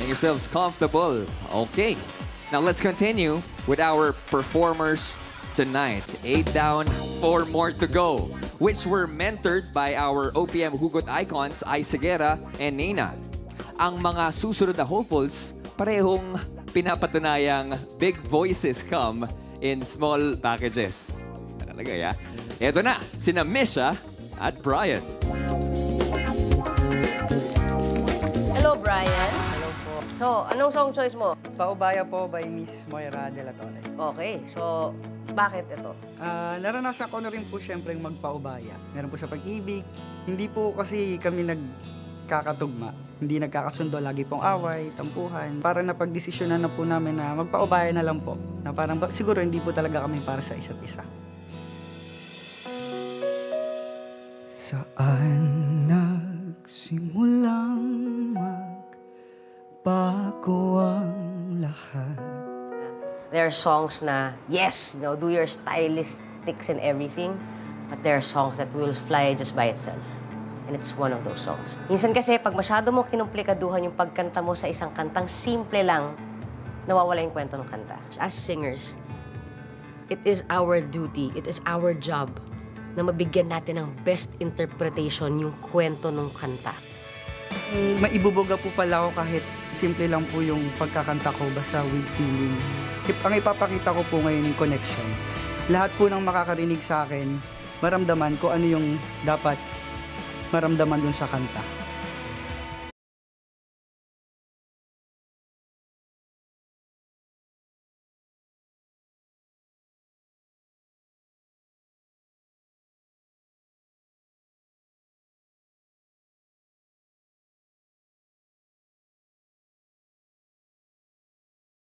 Make yourselves comfortable. Okay. Now let's continue with our performers tonight. 8 down, 4 more to go, which were mentored by our OPM Hugot icons, Ice Seguerra and Neyna. Ang mga susunod na hopefuls, parehong pinapatunayang big voices come in small packages. Talaga, ya? Ito na, sina Misha at Brian. Hello, Brian. Hello po. So, anong song choice mo? Paubaya po by Miss Moira Dela Torre. Okay, so bakit ito? Naranasan ko na rin po siyempre yung magpaubaya. Meron po sa pag-ibig. Hindi po kasi kami nagkakatugma. Hindi nagkakasundo, lagi pong away, tampuhan. Para napagdesisyonan na po namin na magpaubaya na lang po. Na parang siguro hindi po talaga kami para sa isa't isa. Saan nagsimulang magbago ang lahat? There are songs na, yes, you know, do your stylistics and everything. But there are songs that will fly just by itself. And it's one of those songs. Minsan kasi, pag masyado mo kinumplikaduhan yung pagkanta mo sa isang kantang simple lang, nawawala yung kwento ng kanta. As singers, it is our duty, it is our job na mabigyan natin ng best interpretation yung kwento ng kanta. Maibuboga po pala ako kahit simple lang po yung pagkakanta ko, basta with feelings. Ang ipapakita ko po ngayon yung connection. Lahat po ng makakarinig sa akin, maramdaman ko ano yung dapat maramdaman dun sa kanta.